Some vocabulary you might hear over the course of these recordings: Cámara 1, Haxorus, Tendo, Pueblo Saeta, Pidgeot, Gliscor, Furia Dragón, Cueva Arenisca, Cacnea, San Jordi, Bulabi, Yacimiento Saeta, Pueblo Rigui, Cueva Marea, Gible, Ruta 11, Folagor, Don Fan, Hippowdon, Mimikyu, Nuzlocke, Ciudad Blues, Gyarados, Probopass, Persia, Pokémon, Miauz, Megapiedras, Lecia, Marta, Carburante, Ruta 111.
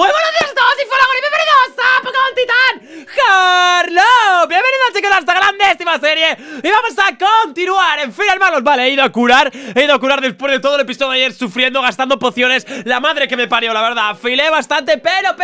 Muy buenos días a todos y Fuera Dragón y bienvenidos a Pokémon Titan Hardlocke. Bienvenidos chicos a esta grandísima serie. Y vamos a continuar en Feria de Abril. Vale, he ido a curar después de todo el episodio de ayer sufriendo, gastando pociones. La madre que me parió, la verdad, filé bastante. Pero,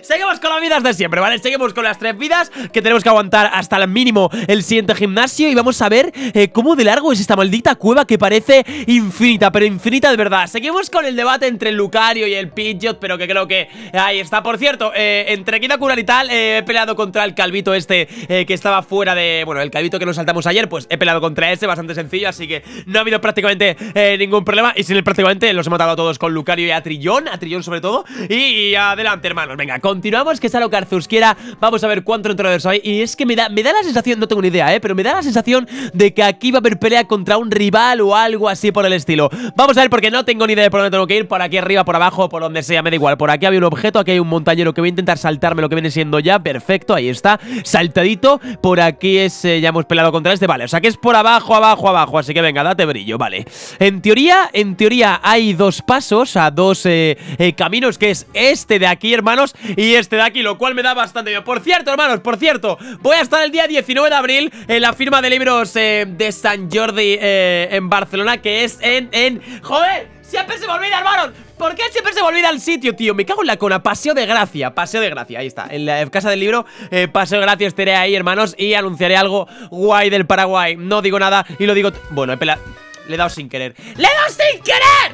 seguimos con las vidas de siempre, ¿vale? Seguimos con las 3 vidas que tenemos que aguantar hasta el mínimo el siguiente gimnasio. Y vamos a ver cómo de largo es esta maldita cueva que parece infinita, pero infinita de verdad. Seguimos con el debate entre el Lucario y el Pidgeot, pero que creo que ahí está. Por cierto, entre que iba a curar y tal, he peleado contra el calvito este que estaba fuera de... Bueno, el calvito que nos saltamos ayer, pues he peleado contra ese. Bastante sencillo, así que no ha habido prácticamente ningún problema. Y sin él prácticamente los he matado a todos con Lucario y a Trillón sobre todo. Y adelante, hermanos. Venga, continuamos, que sale Carzusquiera. Vamos a ver cuánto entrenadores hay. Y es que me da la sensación, no tengo ni idea, pero me da la sensación de que aquí va a haber pelea contra un rival o algo así por el estilo. Vamos a ver, porque no tengo ni idea de por dónde tengo que ir. Por aquí arriba, por abajo, por donde sea, me da igual. Por aquí hay un objeto, aquí hay un montañero que voy a intentar saltarme, lo que viene siendo ya, perfecto, ahí está saltadito, por aquí es ya hemos peleado contra este, vale, o sea que es por abajo, abajo, abajo, así que venga, date brillo, vale. En teoría hay 2 pasos, a 2 caminos, que es este de aquí, hermanos, y este de aquí, lo cual me da bastante miedo. Por cierto, hermanos, por cierto, voy a estar el día 19 de abril en la firma de libros de San Jordi en Barcelona, que es ¡joder! Siempre se me olvida, hermanos. ¿Por qué siempre se me olvida el sitio, tío? Me cago en la cona. Paseo de Gracia, ahí está. En la casa del libro, Paseo de Gracia, estaré ahí, hermanos, y anunciaré algo guay del Paraguay. No digo nada y lo digo... Bueno, he pelado. Le he dado sin querer. ¡Le he dado sin querer!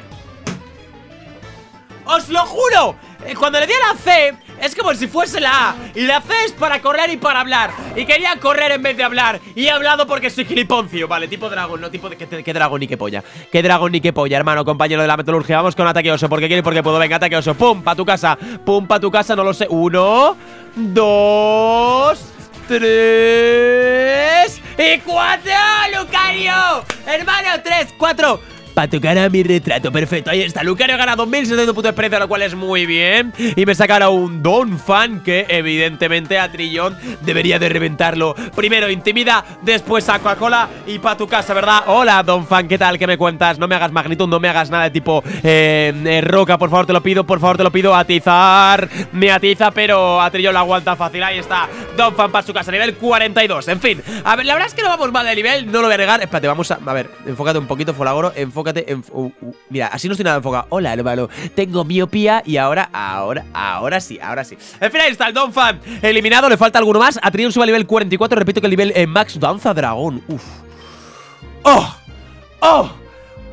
¡Os lo juro! Cuando le di a la C, es como si fuese la A. Y la C es para correr y para hablar. Y quería correr en vez de hablar. Y he hablado porque soy giliponcio. Vale, tipo dragón, no tipo de... ¿Qué dragón ni qué polla? ¿Qué dragón ni qué polla, hermano, compañero de la metalurgia? Vamos con ataque oso, porque quiero y porque puedo. Venga, ataque oso. ¡Pum! Pa' tu casa. ¡Pum! Pa' tu casa, no lo sé. 1, 2, 3 y 4. ¡Lucario! Hermano, 3, 4... Pa' tu cara mi retrato, perfecto, ahí está. Lucario gana 2.700 puntos de experiencia, lo cual es muy bien. Y me sacará un Don Fan, que evidentemente a Trillón debería de reventarlo. Primero intimida, después a Coca-Cola y pa' tu casa, ¿verdad? Hola, Don Fan, ¿qué tal? ¿Qué me cuentas? No me hagas magnitud, no me hagas nada de tipo roca, por favor, te lo pido, por favor, te lo pido. Atizar, me atiza, pero a Trillón la aguanta fácil, ahí está. Don Fan pa' su casa, nivel 42, en fin. A ver, la verdad es que no vamos mal de nivel, no lo voy a negar. Espérate, vamos a ver, enfócate un poquito, Folagoro, enfócate. Mira, así no estoy nada enfocado. Hola, hermano, tengo miopía. Y ahora sí. En fin, ahí está el Don Fan eliminado, le falta alguno más. Ha tenido un sub a nivel 44, repito que el nivel Max Danza Dragón. Uf. ¡Oh! ¡Oh!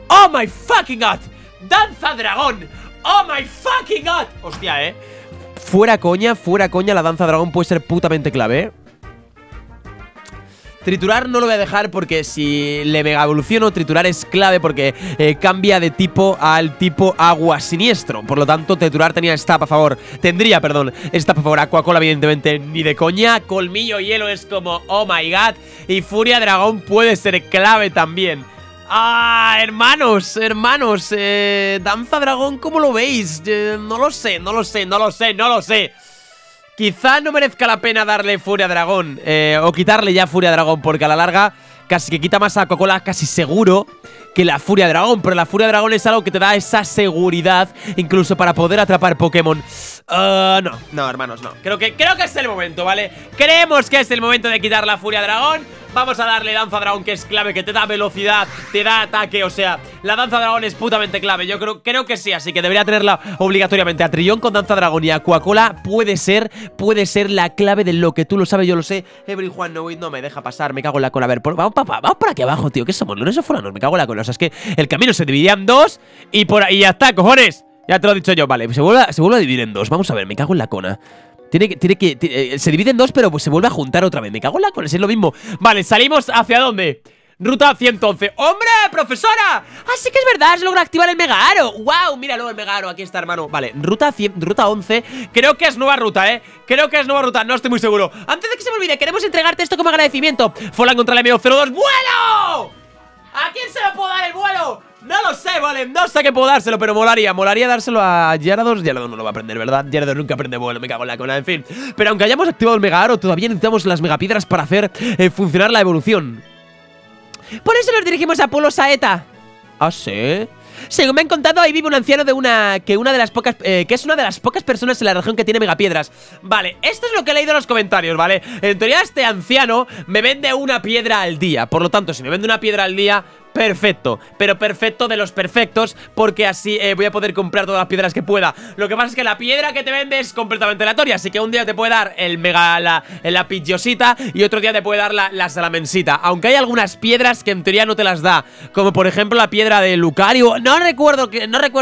¡Oh my fucking god! ¡Danza Dragón! ¡Oh my fucking god! Hostia, Fuera coña, la Danza Dragón puede ser putamente clave, Triturar no lo voy a dejar porque si le mega evoluciono, triturar es clave porque cambia de tipo al tipo agua siniestro. Por lo tanto, triturar tendría staff a favor. Aquacola, evidentemente, ni de coña. Colmillo hielo es como, oh my god. Y Furia Dragón puede ser clave también. Ah, hermanos, Danza Dragón, ¿cómo lo veis? No lo sé. Quizá no merezca la pena darle Furia Dragón o quitarle ya Furia Dragón, porque a la larga casi que quita más a Coca-Cola, casi seguro, que la Furia Dragón. Pero la Furia Dragón es algo que te da esa seguridad incluso para poder atrapar Pokémon. No, hermanos, no. Creo que es el momento, ¿vale? Creemos que es el momento de quitar la Furia Dragón. Vamos a darle Danza Dragón, que es clave, que te da velocidad, te da ataque, o sea, la Danza Dragón es putamente clave. Yo creo que sí, así que debería tenerla obligatoriamente. A Trillón con Danza Dragón y a Coca-Cola puede ser la clave de lo que tú lo sabes, yo lo sé. Everyone no, no me deja pasar, me cago en la cola. A ver, vamos para aquí abajo, tío, ¿qué somos? No fulanos, me cago en la cola. O sea, es que el camino se dividía en 2 y por ahí ya está, cojones. Ya te lo he dicho yo, vale, se vuelve a dividir en 2. Vamos a ver, me cago en la cona. Se divide en 2, pero pues se vuelve a juntar otra vez. Me cago en la cola, es lo mismo. Vale, ¿salimos hacia dónde? Ruta 111. ¡Hombre, profesora! Así que es verdad, has logrado activar el Mega Aro. ¡Wow! Míralo, el Mega Aro, aquí está, hermano. Vale, ruta 11. Creo que es nueva ruta, no estoy muy seguro. Antes de que se me olvide, queremos entregarte esto como agradecimiento. Folan contra el MO02. ¡Vuelo! ¿A quién se lo puedo dar el vuelo? No lo sé, vale, no sé qué puedo dárselo, pero molaría dárselo a Gyarados. Gyarados no lo va a aprender, ¿verdad? Gyarados nunca aprende vuelo, me cago en la cola, en fin. Pero aunque hayamos activado el Mega Aro, todavía necesitamos las Megapiedras para hacer funcionar la evolución. Por eso nos dirigimos a Pueblo Saeta. ¿Ah, sí? Según me han contado, ahí vive un anciano de que es una de las pocas personas en la región que tiene megapiedras. Vale, esto es lo que he leído en los comentarios, ¿vale? En teoría este anciano me vende una piedra al día. Por lo tanto, si me vende una piedra al día, perfecto, pero perfecto de los perfectos, porque así voy a poder comprar todas las piedras que pueda. Lo que pasa es que la piedra que te vende es completamente aleatoria, así que un día te puede dar el mega, la pidgeosita, y otro día te puede dar la salamensita. Aunque hay algunas piedras que en teoría no te las da, como por ejemplo la piedra de Lucario. No recuerdo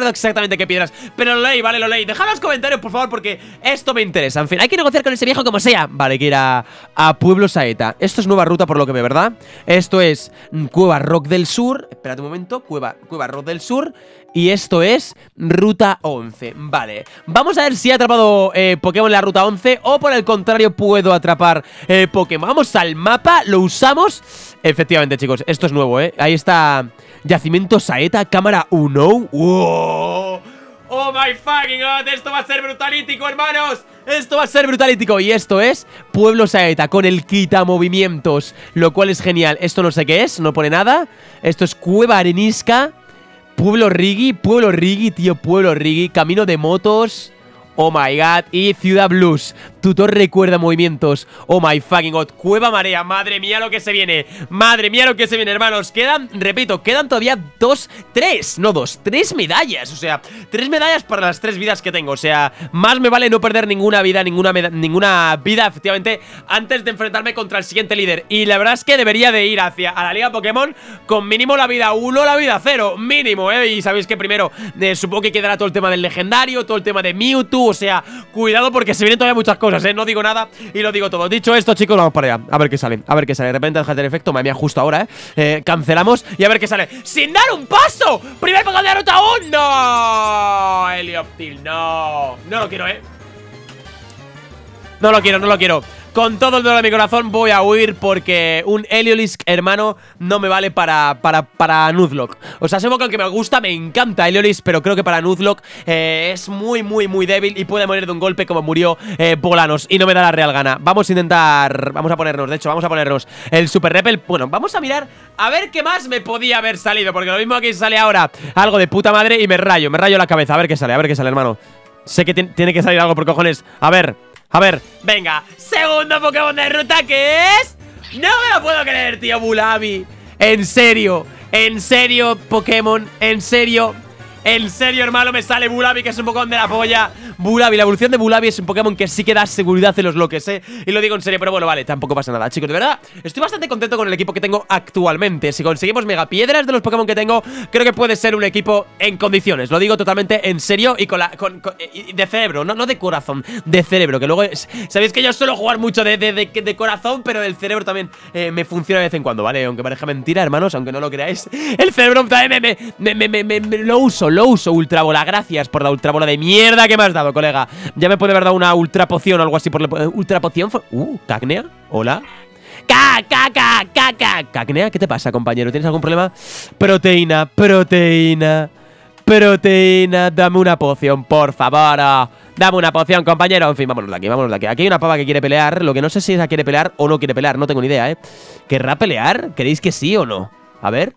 exactamente qué piedras, pero lo leí, vale, lo leí. Dejad los comentarios, por favor, porque esto me interesa. En fin, hay que negociar con ese viejo como sea. Vale, hay que ir a Pueblo Saeta. Esto es nueva ruta por lo que veo, ¿verdad? Esto es Cueva Rock del Sur. Espérate un momento, Cueva Rock del Sur. Y esto es Ruta 11, vale. Vamos a ver si he atrapado Pokémon en la Ruta 11, o por el contrario puedo atrapar Pokémon. Vamos al mapa, lo usamos. Efectivamente, chicos, esto es nuevo, ¿eh? Ahí está Yacimiento Saeta, cámara 1. ¡Wow! ¡Oh, my fucking God! ¡Esto va a ser brutalítico, hermanos! ¡Esto va a ser brutalítico! Y esto es Pueblo Saeta, con el quitamovimientos, lo cual es genial. Esto no sé qué es, no pone nada. Esto es Cueva Arenisca, Pueblo Rigui, tío, Pueblo Rigui. Camino de motos, oh my God. Y Ciudad Blues, tutor recuerda movimientos, oh my fucking God. Cueva Marea, madre mía lo que se viene. Madre mía lo que se viene, hermanos. Quedan, repito, quedan todavía tres medallas. O sea, tres medallas para las tres vidas que tengo. O sea, más me vale no perder ninguna vida, ninguna vida, efectivamente, antes de enfrentarme contra el siguiente líder. Y la verdad es que debería de ir a la Liga Pokémon con mínimo la vida 1, la vida 0, mínimo, ¿eh? Y sabéis que primero supongo que quedará todo el tema del legendario, todo el tema de Mewtwo. O sea, cuidado porque se vienen todavía muchas cosas, ¿eh? No digo nada y lo digo todo. Dicho esto, chicos, vamos para allá. A ver qué sale, a ver qué sale. De repente deja el efecto, madre mía, justo ahora, ¿eh? Cancelamos y a ver qué sale. ¡Sin dar un paso! ¡Primer Pokémon de Ruta 1! ¡No! Heliolisk, no. No lo quiero, ¿eh? No lo quiero, no lo quiero. Con todo el dolor de mi corazón voy a huir porque un Heliolisk, hermano, no me vale para Nuzlocke. Os aseguro que aunque me gusta, me encanta Heliolisk, pero creo que para Nuzlocke es muy débil y puede morir de un golpe como murió Bolanos, y no me da la real gana. Vamos a intentar, vamos a ponernos el Super Repel. Bueno, vamos a mirar a ver qué más me podía haber salido, porque lo mismo aquí sale ahora algo de puta madre y me rayo la cabeza. A ver qué sale, hermano. Sé que tiene que salir algo por cojones. A ver, venga, segundo Pokémon de ruta, que es... No me lo puedo creer, tío, Bulabi. En serio, Pokémon, en serio, hermano, me sale Bulabi, que es un Pokémon de la polla. Bulabi, la evolución de Bulabi es un Pokémon que sí que da seguridad en los bloques, ¿eh? Y lo digo en serio, pero bueno, vale, tampoco pasa nada, chicos. De verdad, estoy bastante contento con el equipo que tengo actualmente. Si conseguimos megapiedras de los Pokémon que tengo, creo que puede ser un equipo en condiciones. Lo digo totalmente en serio y con de cerebro, no de corazón, de cerebro. Que luego, sabéis que yo suelo jugar mucho de corazón, pero el cerebro también me funciona de vez en cuando, ¿vale? Aunque parezca mentira, hermanos, aunque no lo creáis, el cerebro también me lo uso. Ultrabola, gracias por la ultrabola de mierda que me has dado, colega. Ya me puede haber dado una ultra poción o algo así por la... ¿Ultra poción? ¿Cacnea? Hola. Cacnea, ¿qué te pasa, compañero? ¿Tienes algún problema? Proteína, dame una poción, por favor. Dame una poción, compañero. En fin, vámonos de aquí, Aquí hay una pava que quiere pelear. Lo que no sé si esa quiere pelear o no quiere pelear, no tengo ni idea, ¿eh? ¿Querrá pelear? ¿Creéis que sí o no? A ver...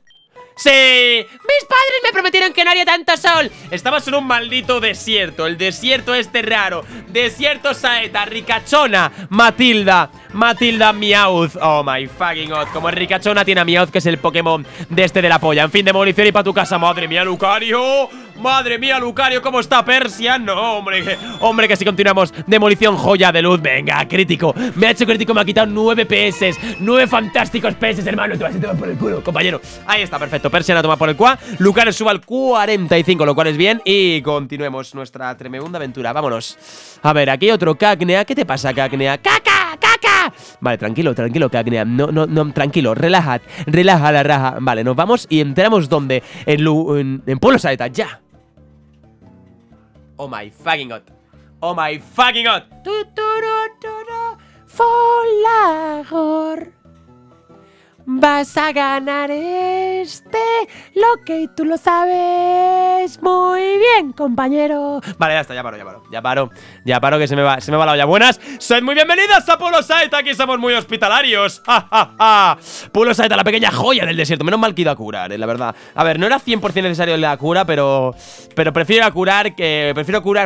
¡Sí! ¡Mis padres me prometieron que no haría tanto sol! Estamos en un maldito desierto. El desierto este raro. Desierto Saeta, ricachona Matilda Miauz. Oh my fucking God. Como ricachona tiene a Miauz, que es el Pokémon de este de la polla. En fin, demolición y pa' tu casa. Madre mía, Lucario. ¿Cómo está Persia? No, hombre. Hombre, que si continuamos. Demolición, joya de luz. Venga, crítico. Me ha hecho crítico, me ha quitado 9 PS. 9 fantásticos PS, hermano. Te vas por el culo, compañero. Ahí está, perfecto. Persiana toma por el cuá, Lucario suba al 45, lo cual es bien, y continuemos nuestra tremenda aventura, vámonos. A ver, aquí hay otro Cacnea, ¿qué te pasa, Cacnea? ¡Caca! Vale, tranquilo, Cacnea, no, tranquilo, relaja la raja. Vale, nos vamos y entramos ¿dónde? En Pueblo Saeta, ya. Oh my fucking God, Folagor Vas a ganar este loque y tú lo sabes muy bien, compañero. Vale, ya está, ya paro, que se me va la olla. Buenas, sed muy bienvenidas a Pueblo Saeta, aquí somos muy hospitalarios. ¡Ja, ja, ja! Pueblo Saeta, la pequeña joya del desierto. Menos mal que he ido a curar, la verdad. A ver, no era 100% necesario la cura, pero prefiero curar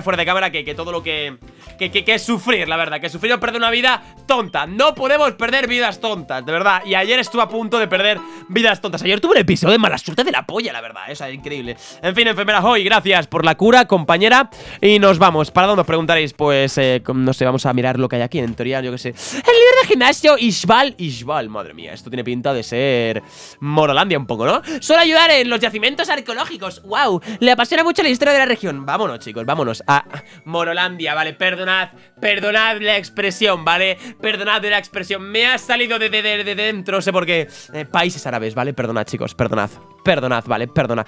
fuera de cámara que todo lo que es sufrir, la verdad. Que sufrir o perder una vida tonta. No podemos perder vidas tontas, de verdad. Y ayer estuve a punto de perder vidas tontas. Ayer tuve un episodio de mala suerte de la polla, la verdad. O sea, increíble. En fin, enfermera Hoy, gracias por la cura, compañera. Y nos vamos. ¿Para dónde os preguntaréis? Pues, no sé, vamos a mirar lo que hay aquí. En teoría, yo qué sé. El líder de gimnasio, Ishbal. Madre mía, esto tiene pinta de ser Morolandia un poco, ¿no? Suele ayudar en los yacimientos arqueológicos. ¡Wow! Le apasiona mucho la historia de la región. Vámonos, chicos, vámonos a Morolandia, ¿vale? Perdonad la expresión, ¿vale? Perdonad la expresión. Me ha salido de dentro, no sé por qué. Países árabes, ¿vale? Perdonad, chicos, perdonad, vale, perdonad.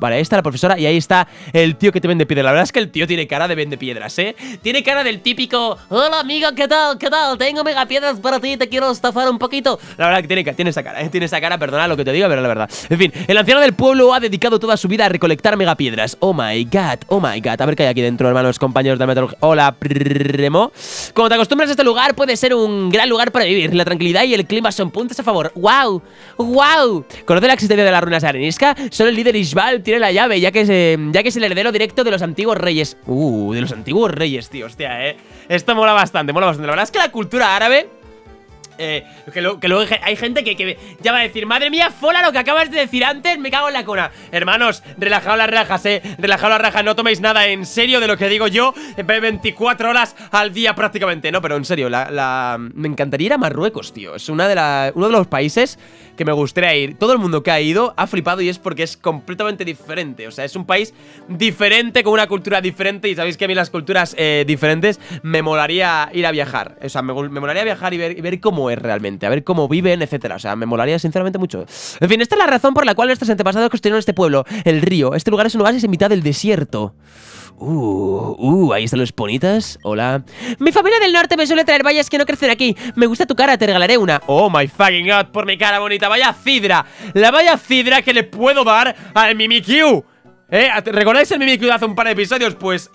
Vale, ahí está la profesora y ahí está el tío que te vende piedras. La verdad es que el tío tiene cara de vende piedras, ¿eh? Tiene cara del típico: hola, amigo, ¿qué tal? ¿Qué tal? Tengo megapiedras para ti, te quiero estafar un poquito. La verdad que tiene esa cara, ¿eh? Tiene esa cara, perdonad lo que te digo, pero la verdad. En fin, el anciano del pueblo ha dedicado toda su vida a recolectar megapiedras. Oh my god, oh my god. A ver qué hay aquí dentro, hermanos, compañeros de la metalurgia. Hola, Primo. Cuando te acostumbras a este lugar, puede ser un gran lugar para vivir. La tranquilidad y el clima son puntos a favor. ¡Wow! ¡Wow! ¿Conoce la existencia de las ruinas Arenisca? Solo el líder Ishbal tiene la llave, ya que es el heredero directo de los antiguos reyes. De los antiguos reyes, tío, hostia, eh. Esto mola bastante. La verdad es que la cultura árabe... que luego hay gente que ya va a decir: madre mía, Fola, lo que acabas de decir antes, me cago en la cuna. Hermanos, relajaos las rajas, relajaos las rajas, no toméis nada en serio de lo que digo yo 24 horas al día prácticamente. No, pero en serio, me encantaría ir a Marruecos, tío. Es uno de los países que me gustaría ir. Todo el mundo que ha ido ha flipado y es porque es completamente diferente. O sea, es un país diferente, con una cultura diferente. Y sabéis que a mí las culturas diferentes me molaría ir a viajar. O sea, me molaría viajar y ver cómo es realmente, a ver cómo viven, etcétera. O sea, me molaría sinceramente mucho. En fin, esta es la razón por la cual nuestros antepasados construyeron este pueblo, el río. Este lugar es un oasis en mitad del desierto. Ahí están los ponitas. Hola. Mi familia del norte me suele traer vallas que no crecen aquí. Me gusta tu cara, te regalaré una. Oh my fucking god, por mi cara bonita. Vaya cidra, la vaya cidra que le puedo dar al Mimikyu. ¿Recordáis el Mimikyu de hace un par de episodios? Pues,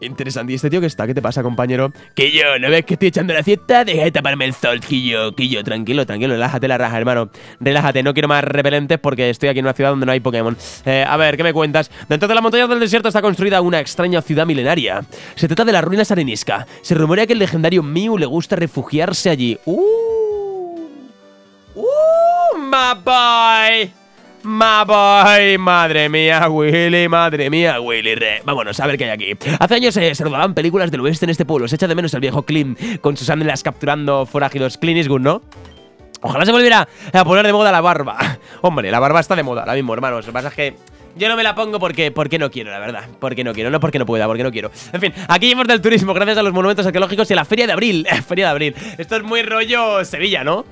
interesante. ¿Y este tío que está? ¿Qué te pasa, compañero? Quillo, ¿no ves que estoy echando la siesta? Deja de taparme el sol, Quillo, tranquilo, relájate la raja, hermano. Relájate, no quiero más repelentes porque estoy aquí en una ciudad donde no hay Pokémon. A ver, ¿qué me cuentas? Dentro de las montañas del desierto está construida una extraña ciudad milenaria. Se trata de las ruinas Arenisca. Se rumorea que el legendario Miu le gusta refugiarse allí. My boy. ¡Ay, madre mía, Willy! Vámonos, a ver qué hay aquí. Hace años se rodaban películas del oeste en este pueblo. Se echa de menos el viejo Clint con sus andelas capturando forajidos. Clint Eastwood, ¿no? Ojalá se volviera a poner de moda la barba. Hombre, la barba está de moda ahora mismo, hermanos. Lo que pasa es que yo no me la pongo porque no quiero, la verdad. Porque no quiero, no porque no pueda, porque no quiero. En fin, aquí llevamos del turismo gracias a los monumentos arqueológicos y a la Feria de Abril. Feria de Abril. Esto es muy rollo Sevilla, ¿no?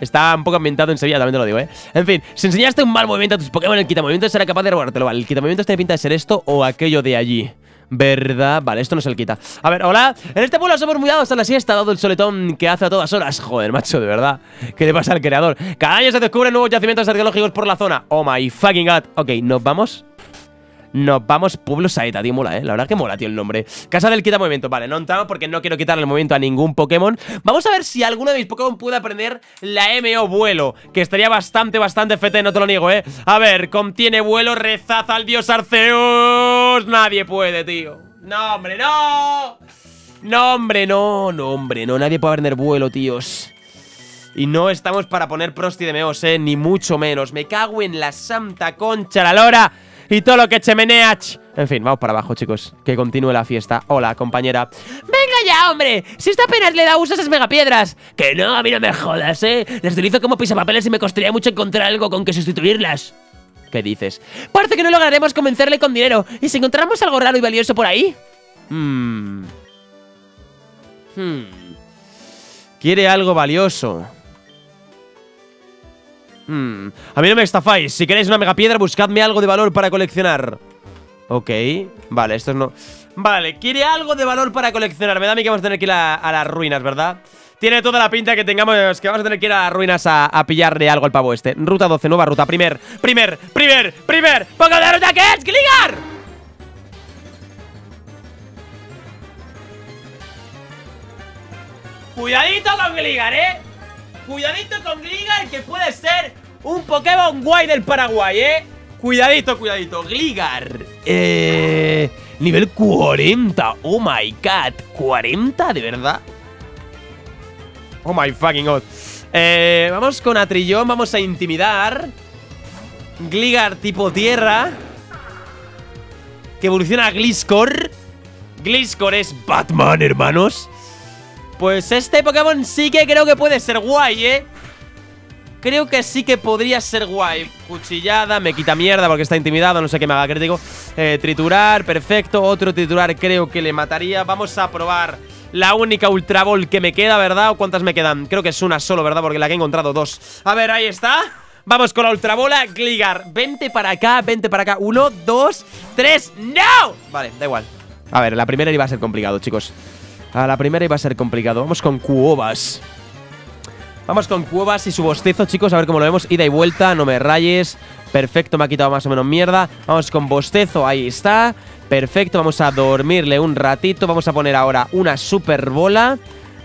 Está un poco ambientado en Sevilla, también te lo digo, ¿eh? En fin, si enseñaste un mal movimiento a tus Pokémon, el quitamovimiento será capaz de robártelo. Vale, el quitamovimiento tiene pinta de ser esto o aquello de allí, ¿verdad? Vale, esto no se le quita. A ver, hola. En este pueblo somos muy dados a la siesta, dado el soletón que hace a todas horas. Joder, macho, de verdad. ¿Qué le pasa al creador? Cada año se descubren nuevos yacimientos arqueológicos por la zona. Oh my fucking god. Ok, ¿nos vamos? Nos vamos, Pueblo Saeta, tío, mola, la verdad que mola, tío, el nombre. Casa del quita movimiento, vale, no entramos porque no quiero quitarle el movimiento a ningún Pokémon. Vamos a ver si alguno de mis Pokémon puede aprender la MO vuelo, que estaría bastante fete, no te lo niego, A ver, contiene vuelo, rezad al dios Arceus. Nadie puede, tío. No, hombre, no. No, hombre, no, no, hombre, no, nadie puede aprender vuelo, tíos. Y no estamos para poner prosti de meos, ni mucho menos. Me cago en la santa concha, la lora. Y todo lo que chemeneach. En fin, vamos para abajo, chicos. Que continúe la fiesta. Hola, compañera. ¡Venga ya, hombre! Si esto apenas le da uso a esas megapiedras. Que no, a mí no me jodas, Las utilizo como pisapapeles y me costaría mucho encontrar algo con que sustituirlas. ¿Qué dices? Parece que no lograremos convencerle con dinero. ¿Y si encontramos algo raro y valioso por ahí? Quiere algo valioso. A mí no me estafáis. Si queréis una megapiedra, buscadme algo de valor para coleccionar. Ok. Vale, esto no... Vale, quiere algo de valor para coleccionar. Me da a mí que vamos a tener que ir a las ruinas, ¿verdad? Tiene toda la pinta que tengamos que vamos a tener que ir a ruinas a pillarle algo al pavo este. Ruta 12, nueva ruta. Primer. ¡Pongo la ruta que es Gligar! Cuidadito con Gligar, ¿eh? Cuidadito con Gligar, que puede ser un Pokémon guay del Paraguay, ¿eh? Cuidadito. Gligar. Nivel 40. Oh my god. ¿40? ¿De verdad? Oh my fucking god. Vamos con a Trillón. Vamos a intimidar. Gligar tipo tierra, que evoluciona a Gliscor. Gliscor es Batman, hermanos. Pues este Pokémon sí que creo que puede ser guay, ¿eh? Creo que sí que podría ser guay. Cuchillada, me quita mierda porque está intimidado. No sé qué me haga crítico. Triturar, perfecto. Otro triturar creo que le mataría. Vamos a probar la única Ultra Ball que me queda, ¿verdad? ¿O cuántas me quedan? Creo que es una solo, ¿verdad? Porque la que he encontrado, dos. A ver, ahí está. Vamos con la Ultra Bola. Gligar, vente para acá. 1, 2, 3. ¡No! Vale, da igual. A ver, la primera iba a ser complicado, chicos. A la primera iba a ser complicado. Vamos con Cuobas. Vamos con Cuobas y su bostezo, chicos. A ver cómo lo vemos. Ida y vuelta, no me rayes. Perfecto, me ha quitado más o menos mierda. Vamos con bostezo, ahí está. Perfecto, vamos a dormirle un ratito. Vamos a poner ahora una super bola,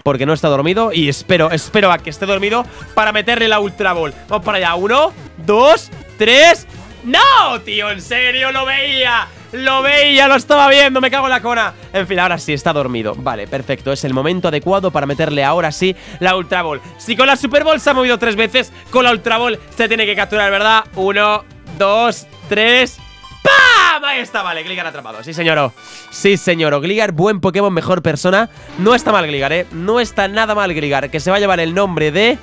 porque no está dormido. Y espero a que esté dormido para meterle la Ultra Ball. Vamos para allá. 1, 2, 3. ¡No, tío! ¡En serio! ¡Lo veía! ¡Lo veía! ¡Lo estaba viendo! ¡Me cago en la cona! En fin, ahora sí, está dormido. Vale, perfecto. Es el momento adecuado para meterle ahora sí la Ultra Ball. Si con la Super Ball se ha movido 3 veces, con la Ultra Ball se tiene que capturar, ¿verdad? 1, 2, 3... ¡Pam! Ahí está, vale. Gligar atrapado. Sí, señor. Sí, señor. Gligar, buen Pokémon, mejor persona. No está mal Gligar, ¿eh? No está nada mal Gligar. Que se va a llevar el nombre de...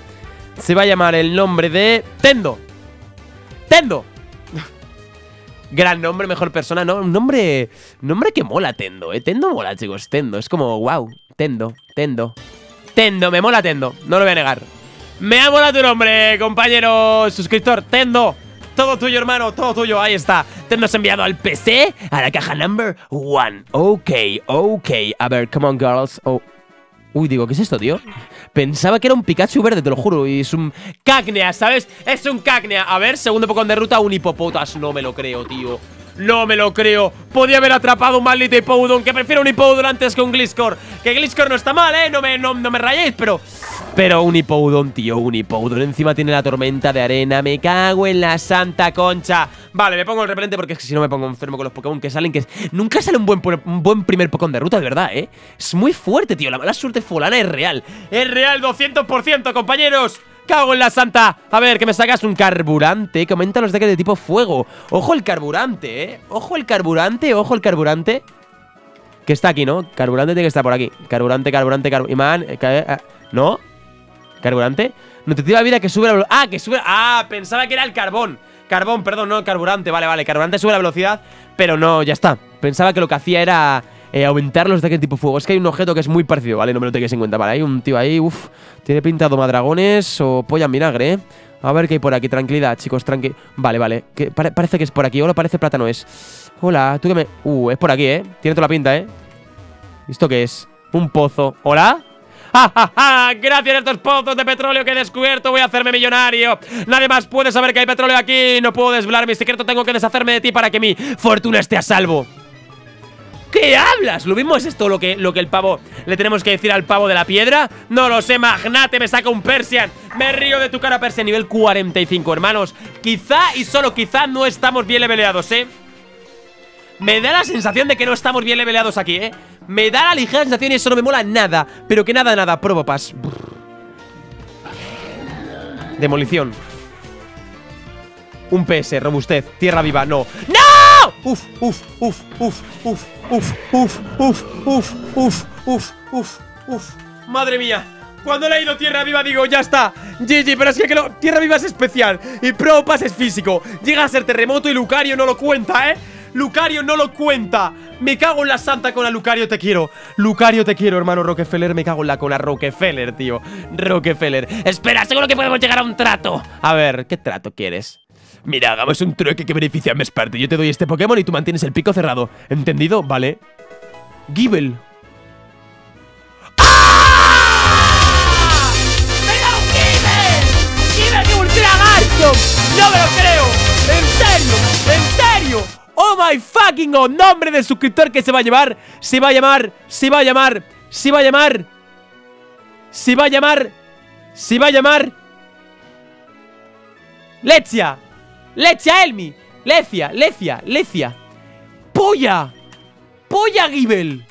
Se va a llamar el nombre de... ¡Tendo! ¡Tendo! Gran nombre, mejor persona, ¿no? Nombre que mola, Tendo, ¿eh? Tendo mola, chicos, Tendo. Es como, wow, Tendo, me mola Tendo, no lo voy a negar. Me ha molado tu nombre, compañero suscriptor, Tendo. Todo tuyo, hermano, todo tuyo, ahí está. Tendo es enviado al PC, a la caja number 1. Ok, a ver, come on, girls. Oh. Uy, digo, ¿qué es esto, tío? Pensaba que era un Pikachu verde, te lo juro. Y es un Cacnea, ¿sabes? Es un Cacnea. A ver, segundo Pokémon de ruta, un Hipopotas. No me lo creo, tío. No me lo creo. Podía haber atrapado un maldito Hippowdon, que prefiero un Hippowdon antes que un Gliscor. Que Gliscor no está mal, ¿eh? No me rayéis, pero... Pero un Hippowdon, tío, un Hippowdon. Encima tiene la tormenta de arena. Me cago en la santa concha. Vale, me pongo el repelente porque es que si no me pongo enfermo con los Pokémon que salen. Que nunca sale un buen primer Pokémon de ruta, de verdad, ¿eh? Es muy fuerte, tío. La mala suerte fulana es real. Es real, 200%, compañeros. Cago en la santa. A ver, que me sacas un carburante. Que aumenta los ataques de tipo fuego. Ojo el carburante, ¿eh? Ojo el carburante. Que está aquí, ¿no? Carburante tiene que estar por aquí. Carburante. Imán. ¿No? ¿Carburante? Nutritiva vida que sube la... ¡Ah, que sube! ¡Ah! Pensaba que era el carbón. Carbón, perdón, no, carburante. Vale. Carburante sube la velocidad, pero no, ya está. Pensaba que lo que hacía era aumentar los ataques tipo fuego. Es que hay un objeto que es muy parecido. Vale, no me lo tengáis en cuenta. Vale, hay un tío ahí. Uf. Tiene pinta de domadragones o polla en vinagre, ¿eh? A ver qué hay por aquí. Tranquilidad, chicos, tranqui... Vale. Que parece que es por aquí. Hola, parece plátano es. Hola, tú que me... es por aquí, ¿eh? Tiene toda la pinta, ¿eh? ¿Esto qué es? Un pozo. ¿Hola? ¡Ja, ja, ja! Gracias a estos pozos de petróleo que he descubierto voy a hacerme millonario. Nadie más puede saber que hay petróleo aquí. No puedo desvelar mi secreto. Tengo que deshacerme de ti para que mi fortuna esté a salvo. ¿Qué hablas? ¿Lo mismo es esto lo que el pavo le tenemos que decir al pavo de la piedra? No lo sé, magnate. Me saca un Persian. Me río de tu cara, Persian. Nivel 45, hermanos. Quizá y solo quizá no estamos bien leveleados, ¿eh? Me da la sensación de que no estamos bien leveleados aquí, ¿eh? Me da la ligera sensación y eso no me mola nada. Pero que nada. Probopass. Demolición. Un PS, robustez, tierra viva, no. ¡No! Uf. Madre mía. Cuando le he ido tierra viva digo, ya está. GG, pero es que tierra viva es especial. Y Probopass es físico. Llega a ser terremoto y Lucario no lo cuenta, ¿eh? Lucario no lo cuenta. Me cago en la santa con la Lucario, te quiero. Lucario, te quiero, hermano Rockefeller. Me cago en la con la Rockefeller, tío. Rockefeller. Espera, seguro que podemos llegar a un trato. A ver, ¿qué trato quieres? Mira, hagamos un trueque que beneficie a ambas partes. Yo te doy este Pokémon y tú mantienes el pico cerrado. ¿Entendido? Vale. Gible. ¡No me lo creo! ¡En serio! ¡En serio! ¡Oh my fucking god! Nombre del suscriptor que se va a llevar. Se va a llamar. Se va a llamar. Se va a llamar. Se va a llamar. Se va a llamar. Lecia. Lecia Elmi. Lecia. Lecia. Lecia. ¡Polla! ¡Polla, Gibel!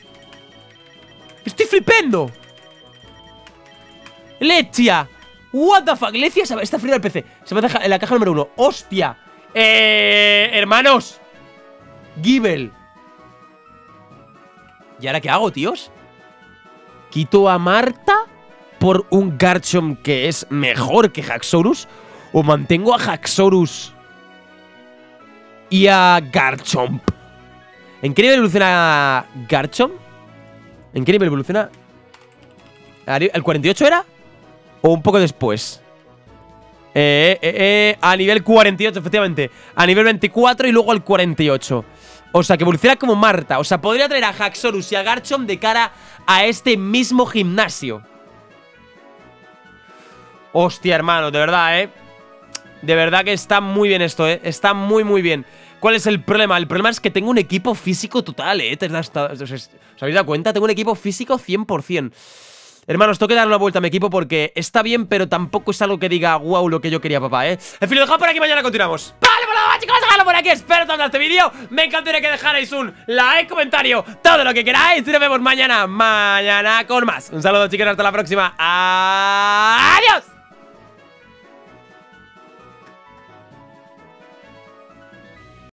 ¡Estoy flipando! ¡Lecia! What the fuck, Lecia está fría el PC. Se va a dejar en la caja número 1, hostia. Hermanos Gibel. ¿Y ahora qué hago, tíos? ¿Quito a Marta por un Garchomp que es mejor que Haxorus? ¿O mantengo a Haxorus y a Garchomp? ¿En qué nivel evoluciona Garchomp? ¿En qué nivel evoluciona? ¿El 48 era? O un poco después. A nivel 48, efectivamente. A nivel 24 y luego al 48. O sea, que evoluciona como Marta. O sea, podría traer a Haxorus y a Garchomp de cara a este mismo gimnasio. Hostia, hermano, de verdad, de verdad que está muy bien esto, está muy, muy bien. ¿Cuál es el problema? El problema es que tengo un equipo físico total, ¿Os habéis dado cuenta? Tengo un equipo físico 100%. Hermanos, tengo que dar una vuelta a mi equipo porque está bien, pero tampoco es algo que diga wow, lo que yo quería, papá, En fin, lo dejamos por aquí, mañana continuamos. Vale, por lo chicos, dejadlo por aquí. Espero que os haya gustado este vídeo. Me encantaría que dejarais un like, comentario, todo lo que queráis. Y nos vemos mañana con más. Un saludo, chicos, hasta la próxima.